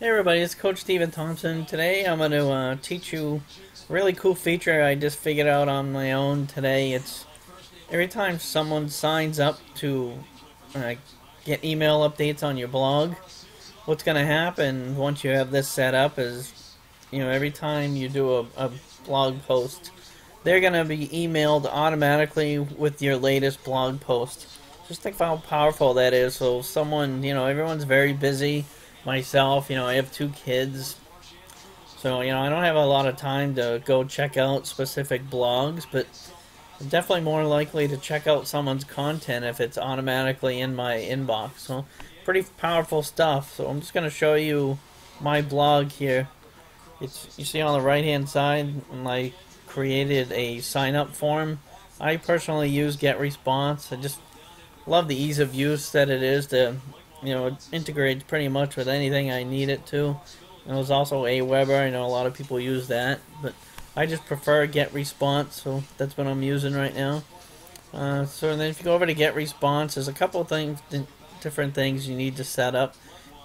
Hey everybody, it's Coach Steven Thompson. Today I'm going to teach you a really cool feature I just figured out on my own today. It's every time someone signs up to get email updates on your blog, what's going to happen once you have this set up is, you know, every time you do a blog post, they're going to be emailed automatically with your latest blog post. Just think of how powerful that is. So someone, you know, everyone's very busy. Myself, you know, I have 2 kids, so, you know, I don't have a lot of time to go check out specific blogs, but I'm definitely more likely to check out someone's content if it's automatically in my inbox. So pretty powerful stuff. So I'm just going to show you my blog here. It's, you see on the right hand side, I created a sign up form. I personally use GetResponse. I just love the ease of use that it is to, you know, it integrates pretty much with anything I need it to. And there's also aWeber. I know a lot of people use that, but I just prefer GetResponse, so that's what I'm using right now. So then if you go over to GetResponse, there's a couple things, different things you need to set up.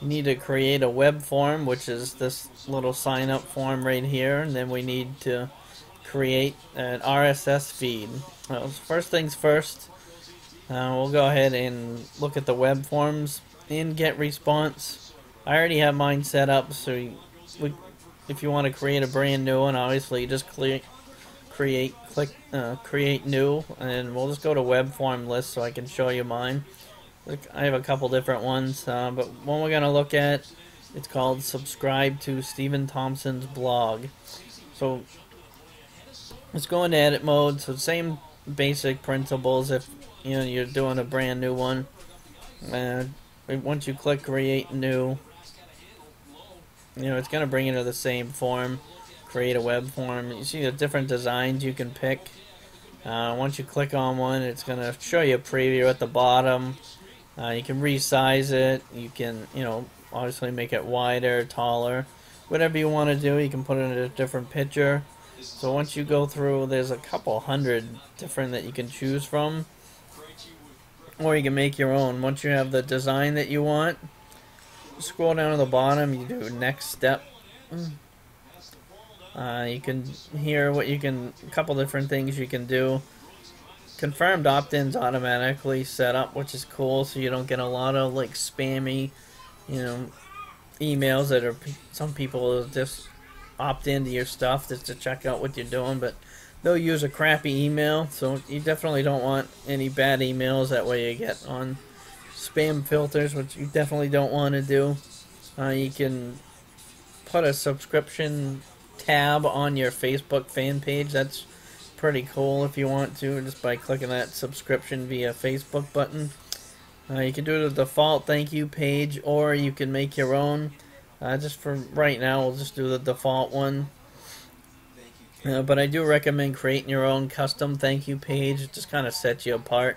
You need to create a web form, which is this little sign up form right here, and then we need to create an RSS feed. So first things first, we'll go ahead and look at the web forms in GetResponse. I already have mine set up, so if you want to create a brand new one, obviously you just click create new, and we'll just go to web form list so I can show you mine. Look, I have a couple different ones, but one we're gonna look at, it's called Subscribe to Steven Thompson's Blog. So let's go into edit mode. So same basic principles if you know you're doing a brand new one. Once you click create new, you know, it's going to bring you to the same form, create a web form. You see the different designs you can pick. Once you click on one, it's going to show you a preview at the bottom. You can resize it. You can, you know, obviously make it wider, taller, whatever you want to do. You can put it in a different picture. So once you go through, there's a couple hundred different that you can choose from. Or you can make your own. Once you have the design that you want, scroll down to the bottom, you do next step. You can hear what you can, a couple different things you can do. Confirmed opt-ins automatically set up, which is cool, so you don't get a lot of like spammy, you know, emails that are, some people just opt into your stuff just to check out what you're doing, but they'll use a crappy email, so you definitely don't want any bad emails. That way you get on spam filters, which you definitely don't want to do. You can put a subscription tab on your Facebook fan page. That's pretty cool if you want to, just by clicking that subscription via Facebook button. You can do the default thank you page, or you can make your own. Just for right now, we'll just do the default one. But I do recommend creating your own custom thank you page. It just kind of sets you apart,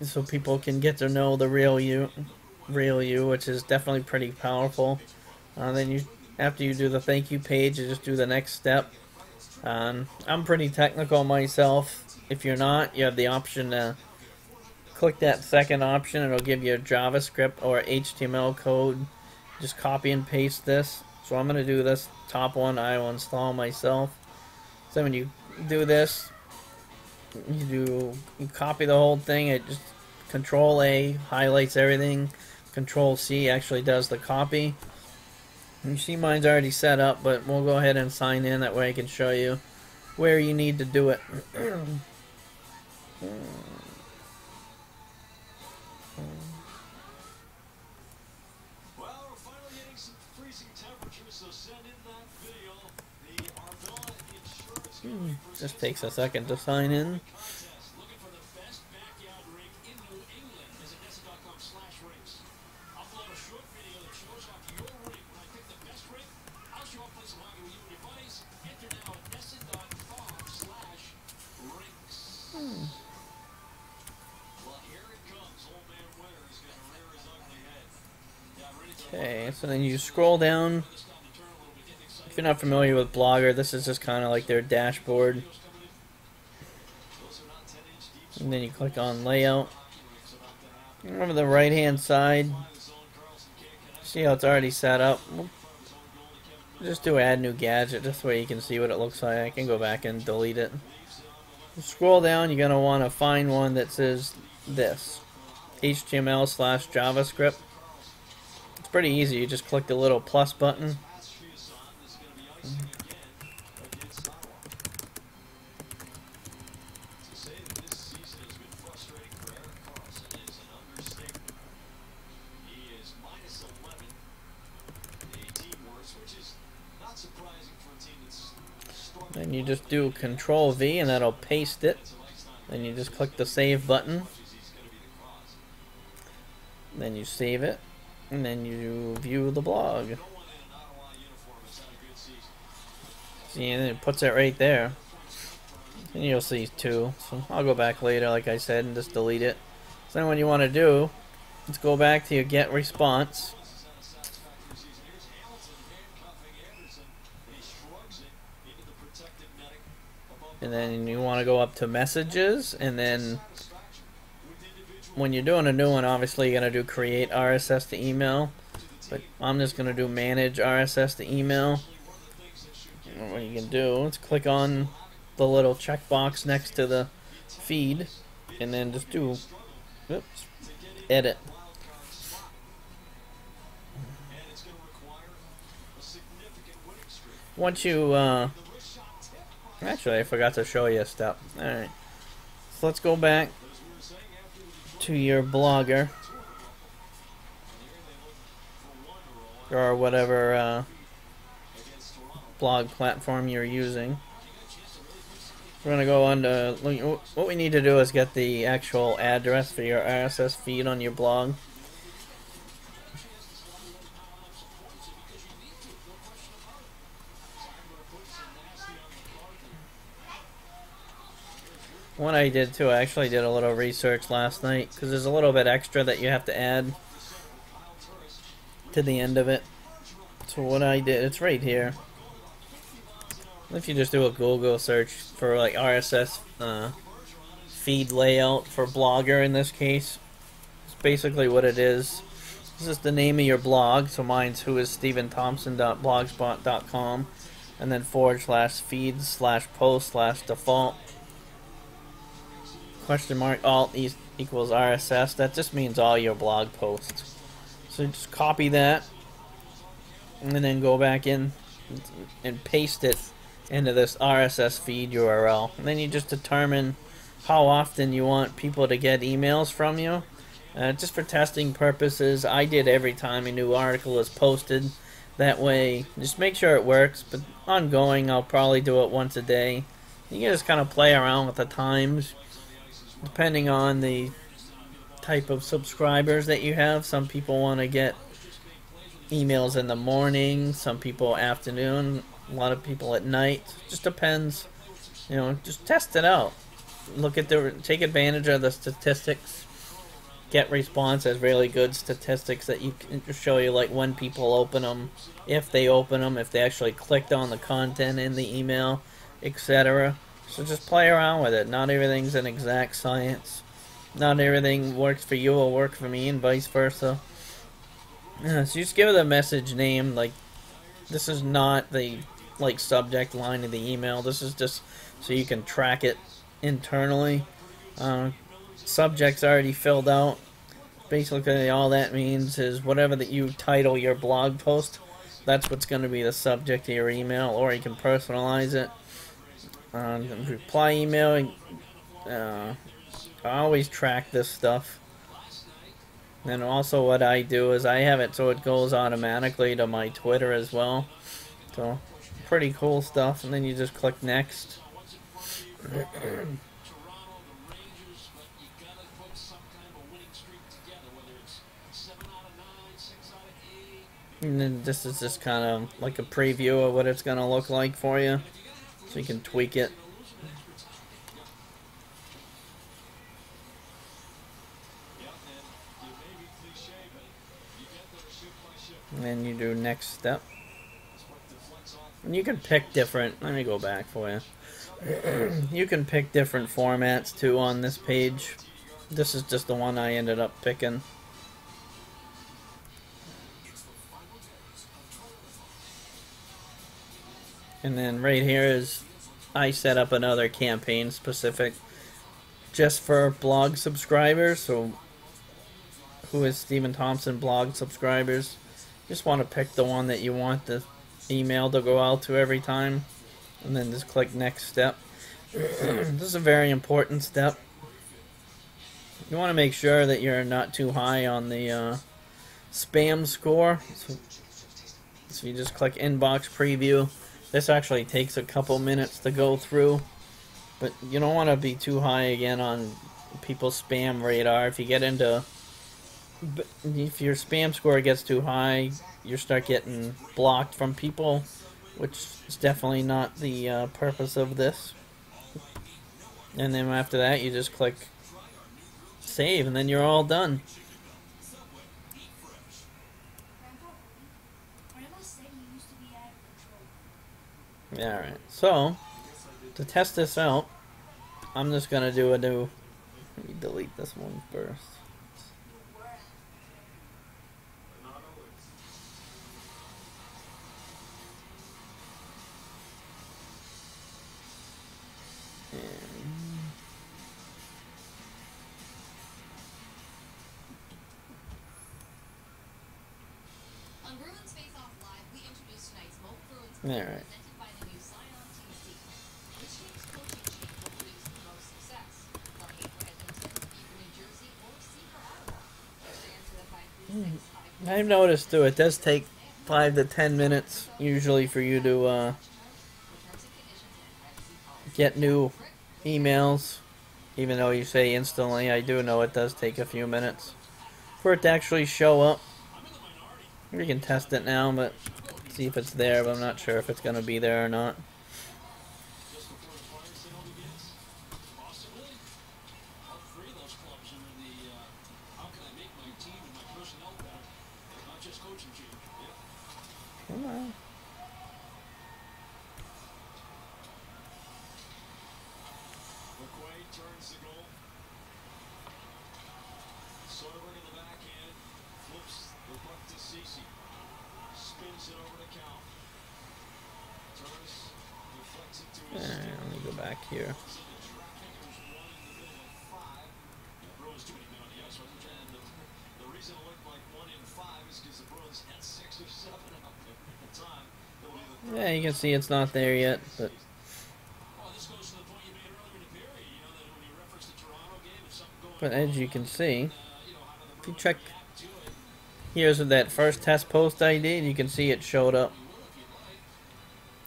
so people can get to know the real you, which is definitely pretty powerful. Then you, after you do the thank you page, you just do the next step. I'm pretty technical myself. If you're not, you have the option to click that second option. It'll give you a JavaScript or HTML code. Just copy and paste this. So I'm going to do this top one, I will install myself. So when you do this, you copy the whole thing. It just Control A highlights everything. Control C actually does the copy. You see mine's already set up, but we'll go ahead and sign in. That way I can show you where you need to do it. Just takes a second to sign in. Okay, so then you scroll down. If you're not familiar with Blogger, this is just kind of like their dashboard. And then you click on layout. Over the right hand side, See how it's already set up? We'll just do add new gadget, this way you can see what it looks like. I can go back and delete it. Scroll down, you're going to want to find one that says this, HTML/JavaScript. It's pretty easy, you just click the little plus button. Then you just do Control-V and that'll paste it. Then you just click the save button. Then you save it. And then you view the blog. See, and it puts it right there. And you'll see two. So I'll go back later, like I said, and just delete it. So then what you want to do is go back to your GetResponse. And then you want to go up to messages, and then when you're doing a new one, obviously you're going to do create RSS to email, but I'm just going to do manage RSS to email. And what you can do is click on the little checkbox next to the feed and then just do edit. Once you actually, I forgot to show you a step. Alright. So let's go back to your Blogger. Or whatever blog platform you're using. We're going to go on to... What we need to do is get the actual address for your RSS feed on your blog. What I did too, I actually did a little research last night because there's a little bit extra that you have to add to the end of it. So what I did, it's right here. If you just do a Google search for like RSS feed layout for Blogger in this case, it's basically what it is. This is the name of your blog, so mine's whoissteventhompson.blogspot.com and then /feeds/post/default. ! Alt equals RSS. That just means all your blog posts. So just copy that and then go back in and paste it into this RSS feed URL. And then you just determine how often you want people to get emails from you. Just for testing purposes, I did every time a new article is posted. That way, just make sure it works. But ongoing, I'll probably do it once a day. You can just kind of play around with the times. Depending on the type of subscribers that you have, some people want to get emails in the morning, some people afternoon, a lot of people at night. Just depends, you know. Just test it out. Look at the, take advantage of the statistics. GetResponse has really good statistics that you can show you, like when people open them, if they open them, if they actually clicked on the content in the email, etc. So just play around with it. Not everything's an exact science. Not everything works for you or work for me and vice versa. So you just give it a message name. Like, this is not the like subject line of the email. This is just so you can track it internally. Subject's already filled out. Basically all that means is whatever that you title your blog post, that's what's going to be the subject of your email, or you can personalize it. Reply email. I always track this stuff. And also what I do is I have it so it goes automatically to my Twitter as well. So pretty cool stuff. And then you just click next. And then this is just kind of like a preview of what it's going to look like for you. So you can tweak it. And then you do next step. And you can pick different, let me go back for you. You can pick different formats too on this page. This is just the one I ended up picking. And then right here is I set up another campaign specific just for blog subscribers. So who is Steven Thompson blog subscribers? Just want to pick the one that you want the email to go out to every time, and then just click next step. This is a very important step. You want to make sure that you're not too high on the spam score, so you just click inbox preview. This actually takes a couple minutes to go through, but you don't want to be too high again on people's spam radar. If you get into, if your spam score gets too high, you start getting blocked from people, which is definitely not the purpose of this. And then after that, you just click save, and then you're all done. Alright, so to test this out, I'm just gonna do a new. Let me delete this one first. All right. I've noticed too, it does take 5 to 10 minutes usually for you to get new emails, even though you say instantly. I do know it does take a few minutes for it to actually show up. We can test it now, but see if it's there, but I'm not sure if it's going to be there or not. Come on. All right, let me go back here. Yeah, you can see it's not there yet, but as you can see, if you check, here's that first test post ID, and you can see it showed up.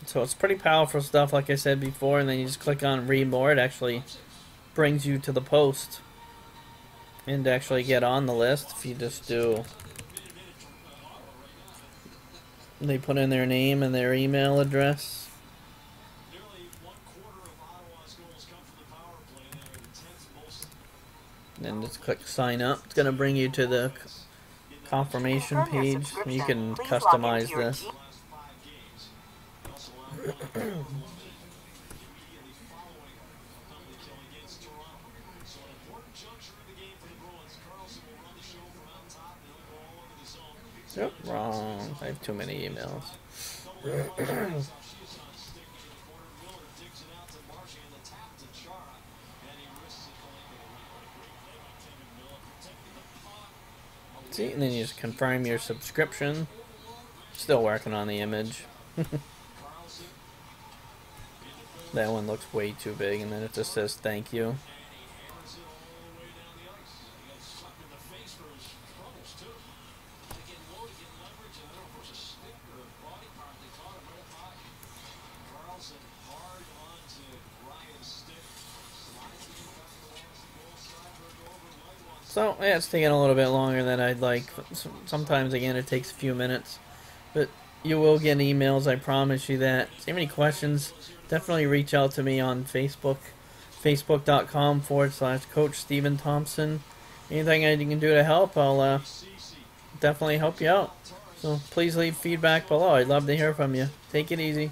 So it's pretty powerful stuff, like I said before. And then you just click on read more. It actually brings you to the post and to actually get on the list. If you just do, they put in their name and their email address. Then just click sign up. It's going to bring you to the confirmation page. You can customize this. Yep, wrong. I have too many emails. See, and then you just confirm your subscription. Still working on the image. That one looks way too big, and then it just says thank you. So, yeah, it's taking a little bit longer than I'd like. Sometimes, again, it takes a few minutes. But you will get emails, I promise you that. If you have any questions, definitely reach out to me on Facebook, facebook.com/Coach Steven Thompson. Anything I can do to help, I'll definitely help you out. So please leave feedback below. I'd love to hear from you. Take it easy.